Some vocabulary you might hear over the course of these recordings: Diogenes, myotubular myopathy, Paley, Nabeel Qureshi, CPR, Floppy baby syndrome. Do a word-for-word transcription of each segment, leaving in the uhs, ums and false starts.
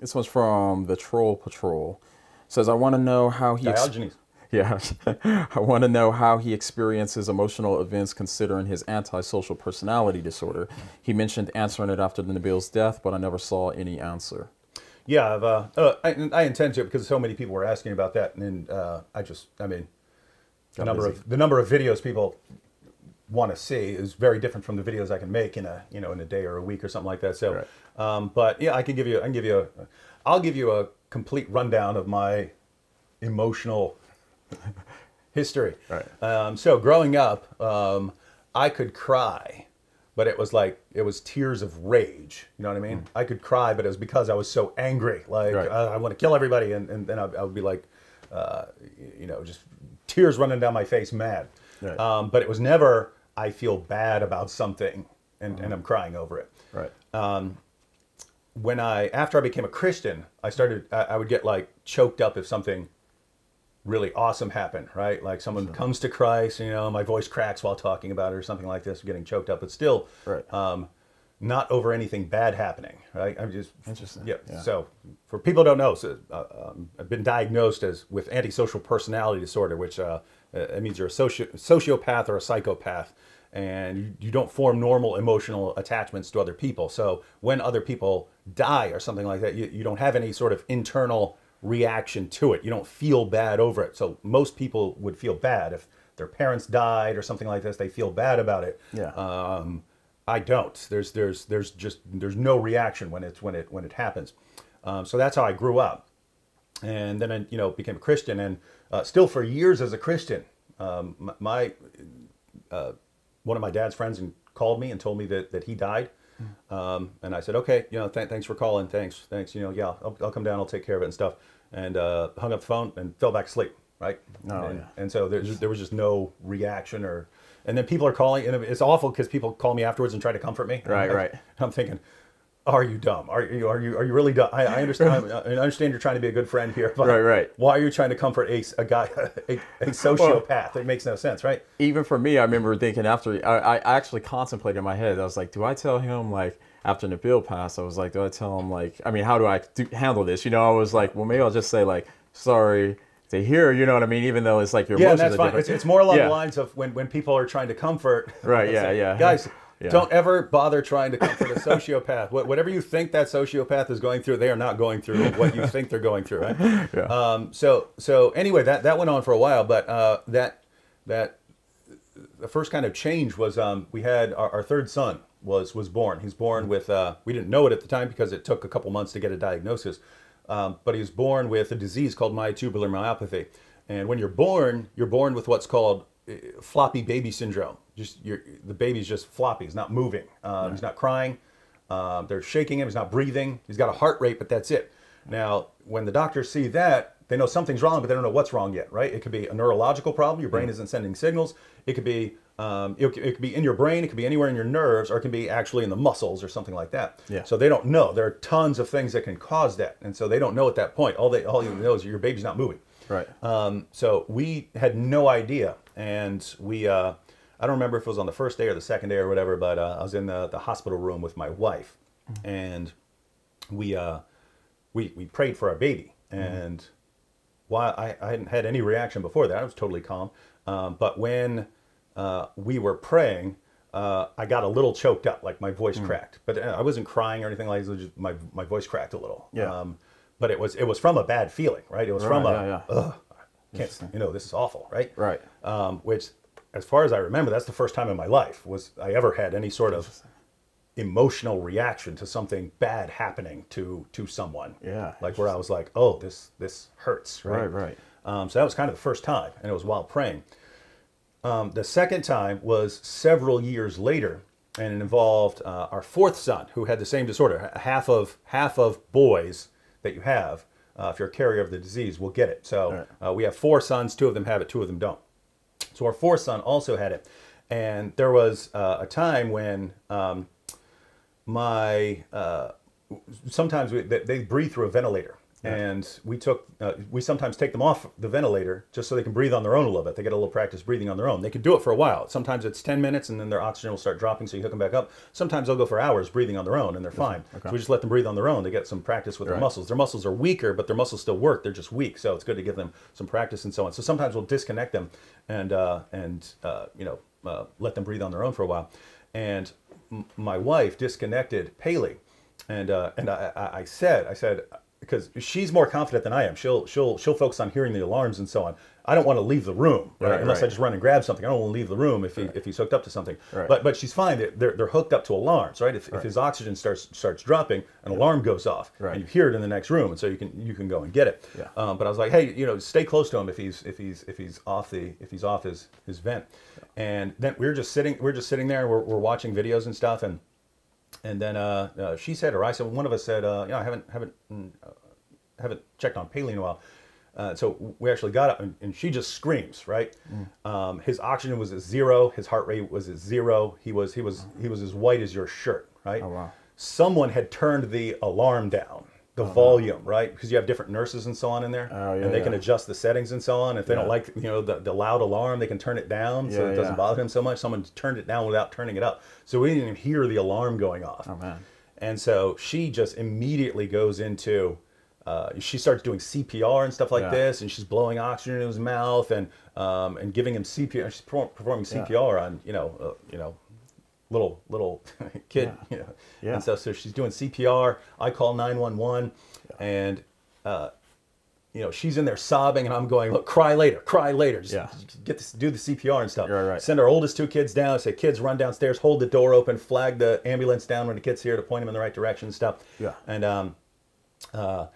This one's from the Troll Patrol. It says, I want to know how he Diogenes. Yeah, I want to know how he experiences emotional events considering his antisocial personality disorder. He mentioned answering it after Nabeel's death, but I never saw any answer. Yeah, I've, uh, uh, I, I intend to because so many people were asking about that, and then uh, I just, I mean, the number of the number of videos people want to see is very different from the videos I can make in a you know in a day or a week or something like that. So, right. um, but yeah, I can give you, I can give you, a, I'll give you a complete rundown of my emotional history. Right. Um, so growing up, um, I could cry, but it was like, it was tears of rage. You know what I mean? Mm. I could cry, but it was because I was so angry. Like, right. I, I want to kill everybody. And, and then I, I would be like, uh, you know, just tears running down my face, mad. Right. Um, but it was never, I feel bad about something and, mm. and I'm crying over it. Right. Um, when I, after I became a Christian, I started, I, I would get like choked up if something really awesome happened, right? Like someone sure. comes to Christ, you know, my voice cracks while talking about it or something like this, getting choked up, but still right. um, not over anything bad happening, right? I'm just, Interesting. Yeah. yeah. So for people who don't know, so, uh, um, I've been diagnosed as with antisocial personality disorder, which uh, it means you're a soci sociopath or a psychopath, and you, you don't form normal emotional attachments to other people. So when other people die or something like that, you, you don't have any sort of internal reaction to it. You don't feel bad over it. So most people would feel bad if their parents died or something like this. They feel bad about it. Yeah. Um, I don't. There's there's there's just there's no reaction when it's when it when it happens. Um, so that's how I grew up, and then I, you know became a Christian, and uh, still for years as a Christian, um, my uh, one of my dad's friends and called me and told me that that he died. Um, and I said, okay, you know, th thanks for calling. Thanks. Thanks. You know, yeah, I'll, I'll come down. I'll take care of it and stuff. And, uh, hung up the phone and fell back asleep. Right. Oh, and, yeah. and so there's just, there was just no reaction or, and then people are calling and it's awful because people call me afterwards and try to comfort me. Right. I, right. I'm thinking, are you dumb? Are you, are you, are you really dumb? I, I understand. I, I understand you're trying to be a good friend here, but right, right. why are you trying to comfort a, a guy, a, a sociopath? Well, it makes no sense. Right. Even for me, I remember thinking after I, I actually contemplated in my head, I was like, do I tell him like after Nabeel passed, I was like, do I tell him like, I mean, how do I do, handle this? You know, I was like, well, maybe I'll just say like, sorry to hear, you know what I mean? Even though it's like your yeah, emotions that's are fine. Different. It's, it's more along yeah. the lines of when, when people are trying to comfort. Right. Yeah. Like, yeah. Guys, yeah. don't ever bother trying to comfort a sociopath. Whatever you think that sociopath is going through, they are not going through what you think they're going through. Right? Yeah. Um, so, so anyway, that, that went on for a while, but uh, that, that the first kind of change was um, we had our, our third son was, was born. He's born with, uh, we didn't know it at the time because it took a couple months to get a diagnosis, um, but he was born with a disease called myotubular myopathy. And when you're born, you're born with what's called Floppy baby syndrome. Just you're, the baby's just floppy. He's not moving. Um, right. He's not crying. Um, they're shaking him. He's not breathing. He's got a heart rate, but that's it. Now, when the doctors see that, they know something's wrong, but they don't know what's wrong yet, right? It could be a neurological problem. Your brain mm. isn't sending signals. It could be um, it, it could be in your brain. It could be anywhere in your nerves, or it can be actually in the muscles or something like that. Yeah. So they don't know. There are tons of things that can cause that, and so they don't know at that point. All they all you know is your baby's not moving. Right. Um, so we had no idea, and we. Uh, I don't remember if it was on the first day or the second day or whatever, but uh, I was in the, the hospital room with my wife, mm-hmm. and we, uh, we we prayed for our baby. And mm-hmm. while I, I hadn't had any reaction before that, I was totally calm. Um, but when uh, we were praying, uh, I got a little choked up, like my voice mm-hmm. cracked. But I wasn't crying or anything like that. It was just my my voice cracked a little. Yeah. Um, but it was it was from a bad feeling, right? It was right, from yeah, a, yeah. Ugh, I can't, you know, this is awful, right? Right. Um, which. As far as I remember, that's the first time in my life was I ever had any sort of emotional reaction to something bad happening to to someone. Yeah, like where I was like, "Oh, this this hurts." Right, right. right. Um, so that was kind of the first time, and it was while praying. Um, the second time was several years later, and it involved uh, our fourth son, who had the same disorder. Half of half of boys that you have, uh, if you're a carrier of the disease, will get it. So uh, we have four sons. Two of them have it. Two of them don't. So our fourth son also had it, and there was uh, a time when um, my uh, sometimes we, they, they breathe through a ventilator, Yeah. And we took, uh, we sometimes take them off the ventilator just so they can breathe on their own a little bit. They get a little practice breathing on their own. They could do it for a while. Sometimes it's ten minutes and then their oxygen will start dropping, so you hook them back up. Sometimes they'll go for hours breathing on their own and they're fine. Okay. So we just let them breathe on their own. They get some practice with right. their muscles. Their muscles are weaker, but their muscles still work. They're just weak. So it's good to give them some practice and so on. So sometimes we'll disconnect them and, uh, and uh, you know, uh, let them breathe on their own for a while. And m my wife disconnected Paley. And, uh, and I, I, I said, I said, because she's more confident than I am. She'll, she'll, she'll focus on hearing the alarms and so on. I don't want to leave the room, right? Right, unless right. I just run and grab something. I don't want to leave the room if, he, right. if he's hooked up to something. Right. But, but she's fine. They're, they're hooked up to alarms, right? If, right. if his oxygen starts, starts dropping, an yeah. alarm goes off right. and you hear it in the next room. And so you can, you can go and get it. Yeah. Um, but I was like, hey, you know, stay close to him if he's, if he's, if he's off the, if he's off his, his vent. Yeah. And then we were just sitting, we were just sitting there and we're, we're watching videos and stuff. And, And then uh, uh, she said, or I said, one of us said, uh, you know, I haven't, haven't, uh, haven't checked on Paley in a while. Uh, so we actually got up and, and she just screams, right? Mm. Um, his oxygen was at zero. His heart rate was at zero. He was, he was, he was as white as your shirt, right? Oh, wow. Someone had turned the alarm down, the oh, volume, wow. right? Because you have different nurses and so on in there. Oh, yeah, and they yeah. can adjust the settings and so on. If they yeah. don't like, you know, the, the loud alarm, they can turn it down yeah, so it doesn't yeah. bother them so much. Someone turned it down without turning it up. So we didn't even hear the alarm going off. Oh, man. And so she just immediately goes into, uh, she starts doing C P R and stuff like yeah. this, and she's blowing oxygen in his mouth and um, and giving him C P R. She's performing C P R yeah. on, you know, uh, you know, little little kid, yeah. you know, yeah. and stuff. So she's doing C P R. I call nine one one, yeah. and uh, you know, she's in there sobbing, and I'm going, look, cry later, cry later. Just yeah. get this, do the C P R and stuff. Right, right. Send our oldest two kids down. Say, kids, run downstairs, hold the door open, flag the ambulance down when the kid's here to point them in the right direction and stuff. Yeah. And um, uh,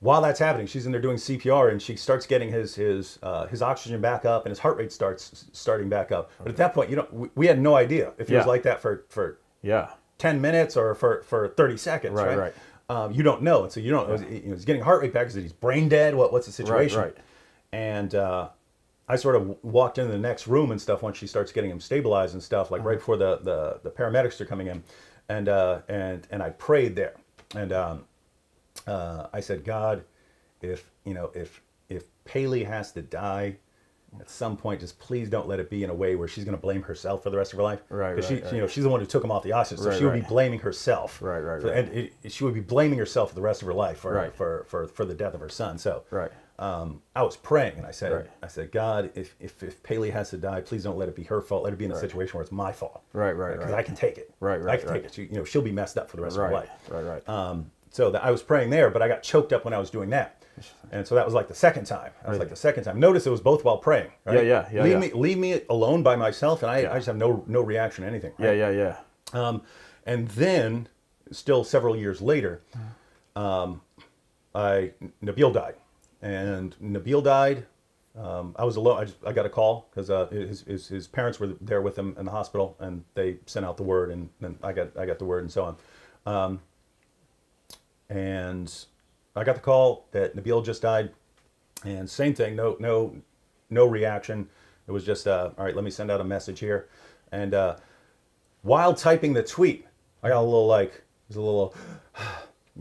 while that's happening, she's in there doing C P R, and she starts getting his his uh, his oxygen back up, and his heart rate starts starting back up. But okay. at that point, you know, we, we had no idea if he yeah. was like that for for yeah ten minutes or for for thirty seconds. Right, right. right. Um, you don't know, and so you don't. Yeah. It was, it was getting heart rate back because he's brain dead. What what's the situation? Right, right. And uh, I sort of walked into the next room and stuff once she starts getting him stabilized and stuff, like mm-hmm. right before the, the the paramedics are coming in, and uh, and and I prayed there, and. Um, Uh, I said, God, if, you know, if, if Paley has to die at some point, just please don't let it be in a way where she's going to blame herself for the rest of her life. Right, right, she, right. You know, she's the one who took him off the oxygen, so right, she would right. be blaming herself. Right, right, for, right. And it, she would be blaming herself for the rest of her life for, right. for, for, for the death of her son. So right. um, I was praying, and I said, right. I said, God, if, if, if Paley has to die, please don't let it be her fault. Let it be in a right. situation where it's my fault. Right, right, right. Because I can take it. Right, right, I can right. take it. She, you know, she'll be messed up for the rest right, of her life. Right, right, right. Um, So that I was praying there, but I got choked up when I was doing that, and so that was like the second time. I was really? like the second time. Notice it was both while praying. Right? Yeah, yeah, yeah. Leave yeah. me, leave me alone by myself, and I, yeah. I just have no, no reaction to anything. Right? Yeah, yeah, yeah. Um, and then, still several years later, um, I Nabeel died, and Nabeel died. Um, I was alone. I, just, I got a call because uh, his, his his parents were there with him in the hospital, and they sent out the word, and then I got I got the word, and so on. Um, And I got the call that Nabeel just died, and same thing, no, no, no reaction. It was just, uh, all right, let me send out a message here. And uh, while typing the tweet, I got a little like, it was a little,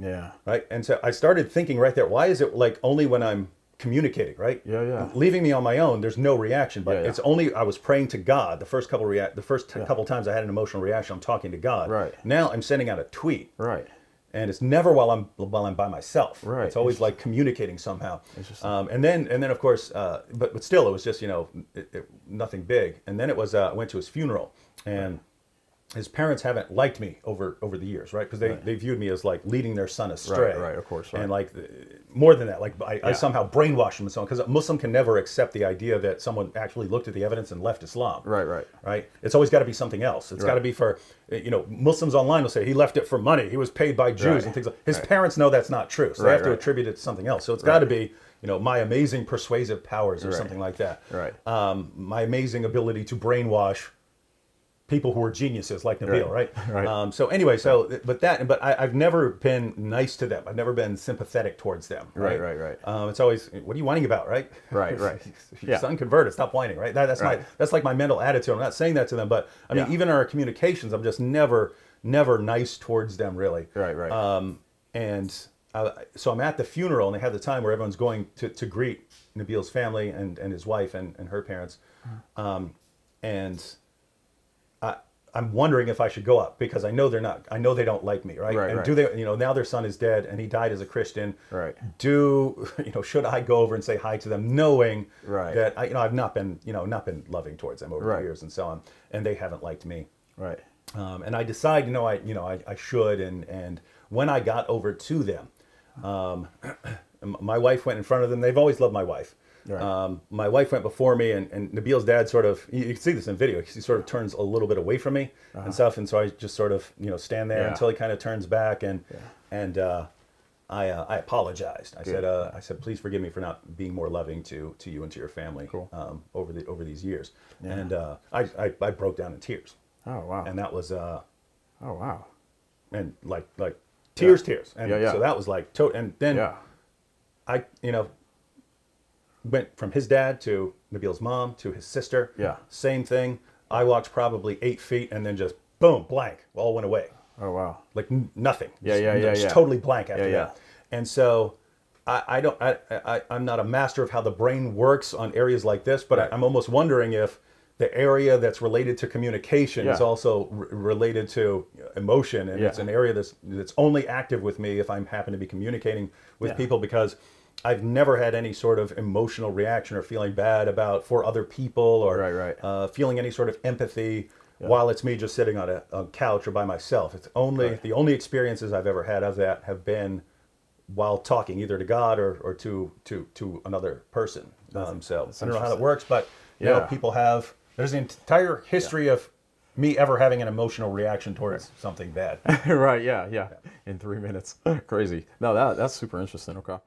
yeah, right. And so I started thinking right there, why is it like only when I'm communicating, right? Yeah, yeah. Leaving me on my own, there's no reaction, but yeah, yeah. it's only I was praying to God. The first couple react, the first yeah. couple times I had an emotional reaction, I'm talking to God. Right. Now I'm sending out a tweet. Right. And it's never while I'm while I'm by myself. Right. It's always like communicating somehow. Um, and then and then of course, uh, but but still, it was just you know it, it, nothing big. And then it was uh, I went to his funeral, and right. his parents haven't liked me over over the years, right? Because they right. they viewed me as like leading their son astray. Right. Right. Of course. Right. And like more than that, like I, yeah. I somehow brainwashed him and so on. Because a Muslim can never accept the idea that someone actually looked at the evidence and left Islam. Right. Right. Right. It's always got to be something else. It's right. got to be for. You know, Muslims online will say he left it for money. He was paid by Jews right. and things like that. His right. parents know that's not true, so right, they have to right. attribute it to something else. So it's right. got to be, you know, my amazing persuasive powers or right. something like that. Right. Um, my amazing ability to brainwash people who are geniuses like Nabeel, right? Right. right. Um, so anyway, so but that, but I, I've never been nice to them. I've never been sympathetic towards them. Right, right, right. right. Um, it's always, what are you whining about, right? Right, right. Your yeah. son converted. Stop whining, right? That, that's right. my that's like my mental attitude. I'm not saying that to them, but I mean, yeah. even in our communications, I'm just never, never nice towards them, really. Right, right. Um, and uh, so I'm at the funeral, and they have the time where everyone's going to, to greet Nabeel's family and, and his wife and, and her parents. Mm-hmm. um, and I, I'm wondering if I should go up, because I know they're not, I know they don't like me, right? Right, and right. do they, you know, now their son is dead and he died as a Christian. Right. Do, you know, should I go over and say hi to them, knowing right. that I, you know, I've not been, you know, not been loving towards them over right. the years and so on, and they haven't liked me. Right. Um, and I decide, you know, I, you know, I, I should. And, and when I got over to them, um, my wife went in front of them. They've always loved my wife. Right. Um, my wife went before me, and, and Nabeel's dad sort of, you, you can see this in video, he sort of turns a little bit away from me uh-huh. and stuff. And so I just sort of, you know, stand there yeah. until he kind of turns back. And, yeah. and, uh, I, uh, I apologized. I Dude. said, uh, I said, please forgive me for not being more loving to, to you and to your family, cool. um, over the, over these years. Yeah. And, uh, I, I, I broke down in tears. Oh, wow. And that was, uh, oh, wow. And like, like tears, yeah. tears. And yeah, yeah. so that was like, to and then yeah. I, you know, went from his dad to Nabeel's mom to his sister. Yeah. Same thing. I walked probably eight feet and then just boom, blank. All went away. Oh, wow. Like nothing. Yeah, just, yeah, yeah. Just yeah. totally blank after yeah, yeah. that. And so I, I don't, I, I, I'm not a master of how the brain works on areas like this, but right. I, I'm almost wondering if the area that's related to communication yeah. is also r related to emotion. And yeah. it's an area that's, that's only active with me if I'm happen to be communicating with yeah. people, because I've never had any sort of emotional reaction or feeling bad about for other people, or right, right. Uh, feeling any sort of empathy yeah. while it's me just sitting on a, a couch or by myself. It's only right. the only experiences I've ever had of that have been while talking either to God or, or to, to, to another person. Um, so I don't know how that works, but you yeah. know, people have, there's an entire history yeah. of me ever having an emotional reaction towards something bad. Right. Yeah. Yeah. In three minutes. Crazy. No, that, that's super interesting. Okay.